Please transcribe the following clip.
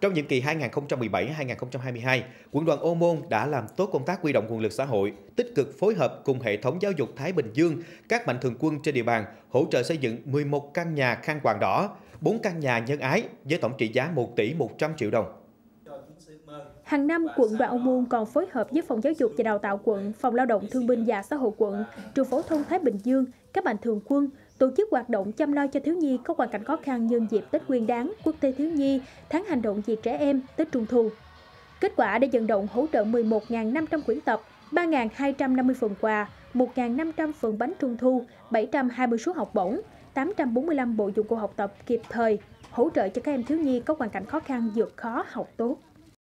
Trong nhiệm kỳ 2017-2022, Quận đoàn Ô Môn đã làm tốt công tác huy động nguồn lực xã hội, tích cực phối hợp cùng hệ thống giáo dục Thái Bình Dương, các mạnh thường quân trên địa bàn hỗ trợ xây dựng 11 căn nhà khăn quàng đỏ, 4 căn nhà nhân ái với tổng trị giá 1 tỷ 100 triệu đồng. Hàng năm, Quận đoàn Ô Môn còn phối hợp với Phòng Giáo dục và Đào tạo quận, Phòng Lao động Thương binh và Xã hội quận, Trường Phổ thông Thái Bình Dương, các mạnh thường quân tổ chức hoạt động chăm lo cho thiếu nhi có hoàn cảnh khó khăn nhân dịp Tết Nguyên Đán, Quốc tế Thiếu nhi, Tháng Hành động vì Trẻ em, Tết Trung thu. Kết quả đã vận động hỗ trợ 11.500 quyển tập, 3.250 phần quà, 1.500 phần bánh trung thu, 720 suất học bổng, 845 bộ dụng cụ học tập kịp thời, hỗ trợ cho các em thiếu nhi có hoàn cảnh khó khăn vượt khó học tốt.